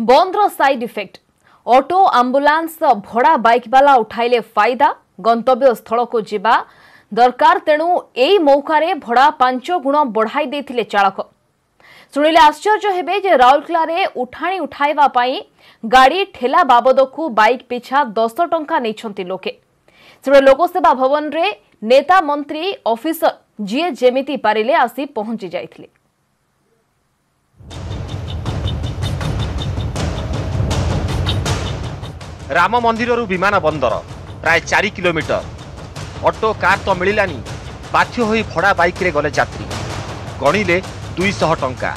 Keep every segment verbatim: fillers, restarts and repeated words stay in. बंदर side effect. Auto ambulance भड़ा bike बाला उठाइले फायदा, गंतव्य स्थल को जीवा दरकार, तेणु एई मौकारे भड़ा पांच गुण बढ़ाई देथिले चालक। शुणिले आश्चर्य हेबे जे राउरकेलारे उठाणी उठाइबा पई गाड़ी ठेला बाबदकू बाइक पिछा दस टंका नेछंती लोके। सेबे लोकसेवा भवन रे नेता मंत्री ऑफिसर जिए जेमिति पारिले आसी पहुंची जाइथिले। राम मंदिर रु विमान बंदर प्राय चार किलोमीटर, ऑटो कार तो मिलानी, बाध्य होई भड़ा बाइक रे गले यात्री गणिले दुईशह टंका।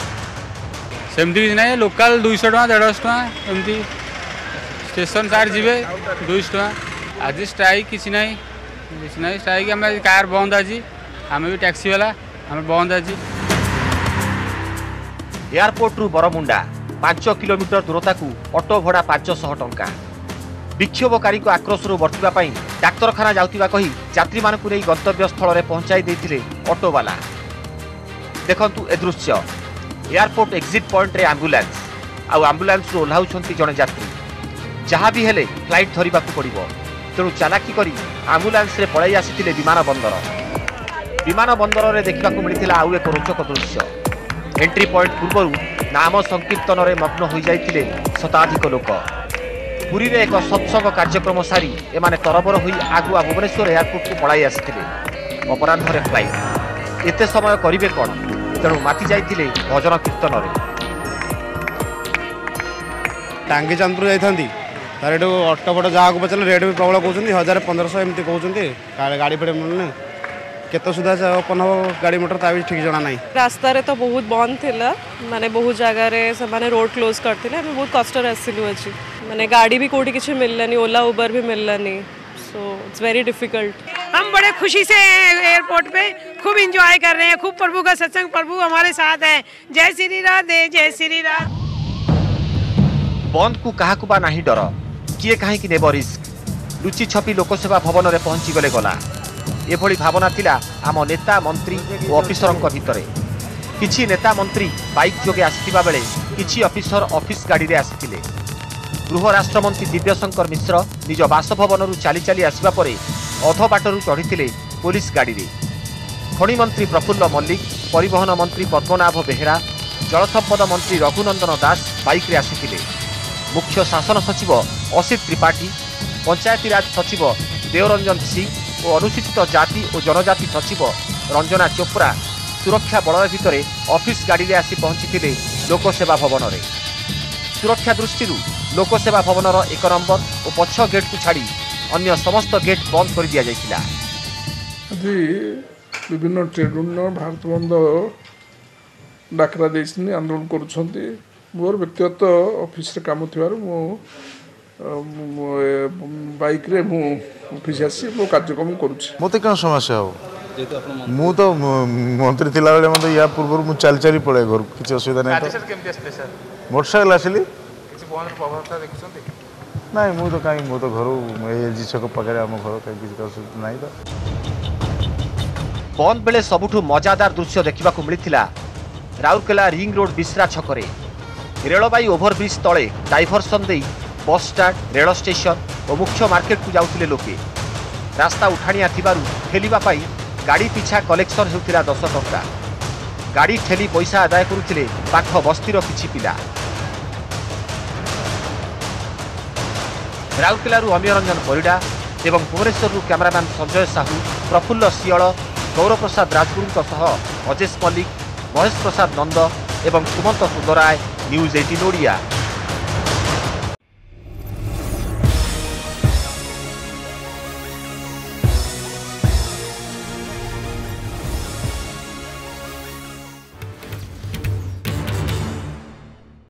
सेमती किसी ना, लोकाल दुईश टाँह देढ़श टाँह एमती, स्टेशन साइड जीवे दुईश टाँह। आज स्ट्राइक किसी ना किसी ना, स्ट्राइक आम कार बंद आज, आम भी टैक्सी वाला आम बंद आज। एयरपोर्ट रु बरमुंडा पांच किलोमीटर दूरता को ऑटो भड़ा पांचशह टंका। विक्षोभकारी को आक्रोश रु बर्तवा डाक्तखाना जाऊा कही यात्री मानू नहीं गंतव्य स्थल में पहुंचाई देते ऑटोवाला। देखंतु ए दृश्य एयरपोर्ट एक्जिट पॉइंट रे एम्बुलेंस आउ एम्बुलेंस रु ओह्लाउछंती जने यात्री। जहाँ भी हेले फ्लाइट धरिबा को पड़िबो, तेणु चालाकी करी एम्बुलेंस रे पळाई आसिथिले विमान बंदर। विमान बंदर रे देखा मिलता आउ एक रोचक दृश्य। एंट्री पॉइंट पूर्व नाम संकीर्तन में मग्न हो जाते शताधिक लोक। पुरी रे एक सत्संग कार्यक्रम सारी एमाने तरबर होई आगुआ भुवनेश्वर एयरपोर्ट को पळाई आसिथिले। अपराह्न फ्लाइट एते समय करिवे कोन, तेणु माति जाइथिले भजन कीर्तन रे। टांगी चंद्र जाइथंती तार एडो ऑटो बडो जागो बचले रेड भी प्रबल कहउछंती हजार पंद्रह सौ एमती कहउछंती। गाड़ी फेडे मिलने केतो सुधा ओपन हो गाड़ी मोटर ताबी ठीक जना नाही। रास्ता रे तो बहुत बंद थिला, माने बहुत जगह रे माने रोड क्लोज करथिले। हम बहुत कष्ट रे आसिलु अछि, माने गाड़ी भी कोठी किछ मिललानी, ओला उबर भी मिललानी। So it's very difficult. हम बड़े खुशी से एयरपोर्ट पे खूब एंजॉय कर रहे हैं, खूब प्रभु का सत्संग, प्रभु हमारे साथ है। जय श्री राधे, जय श्री राधे। बंद को काहाकु बा नाही डर, किए काहेकि नेब रिस्क। लुचि छपी लोकसेवा भवन में पहुंची गले गला एभली भावना थिला आम नेता मंत्री और अफिसरंक भितरे। किछि नेता मंत्री बाइक जोगे आसिथिबा बेले किछि अफिसर ऑफिस गाड़ी रे आसिथिले। गृह राष्ट्रमंत्री दिव्यशंकर मिश्र निज बासभवन चाली चाली आसवा परे अध बाटू चढ़ी पुलिस गाड़ी रे। खनि मंत्री प्रफुल्ल मल्लिक, परिवहन मंत्री पद्मनाभ बेहरा, जलसंपद मंत्री रघुनंदन दास बाइक रे आसिथिले। मुख्य शासन सचिव असित त्रिपाठी, पंचायतीराज सचिव देवरंजन सिंह और अनुसूचित जाति और जनजाति सचिव रंजना चोपड़ा सुरक्षा बल भितर ऑफिस गाड़ी रे आसी पहुंची लोकसेवा भवन रे। सुरक्षा दृष्टि लोकसेवा भवन एक नंबर और पक्ष गेट को छाड़ी अन्य समस्त गेट बंद कर दिया जाइथिला। आदि विभिन्न ट्रेड यूनियन भारत बंद डाकरा देछनी आंदोलन करूछंती। मोर व्यक्तिगत ऑफिस रे काम थिवार मो बाइक रे मो ऑफिस आसी मो कार्यक्रम करूछ। मते का समस्या हो जेतु आपन मो तो मंत्री थिला बेले मते या पूर्व मो चाल चाली पळे घर किछ असुविधा नै। आदि सर केमते असले सर मोटरसाइकिल आसली किछ बहन प्रभावता देखछंती नहीं। मु तो कहीं मु तो घर जीछक पकड़े आम घर कहीं किसी ना। तो बंद बेले सबुठ मजादार दृश्य देखा मिलता राउरकेला रिंग रोड विश्रा छकरे। रेलवाई ओभरब्रिज तले डाइभरसन दे बस स्टांड, रेल स्टेशन और मुख्य मार्केट को जाते लोके। रास्ता उठाणिया थिबारु ठेलिबापाई गाड़ी पिछा कलेक्शन होता दस टंका। गाड़ी ठेली पैसा आदाय करुथिले पाख बस्तीर किछि पिला। राउरकेलू अमीय रंजन परिडा एवं भुवनेश्वर कैमरामैन संजय साहू, प्रफुल्ल सियल, गौरव प्रसाद राजगुरु, अजेश मल्लिक, महेश प्रसाद नंद एवं सुमंत सुंदराय, न्यूज एटीन ओडिया।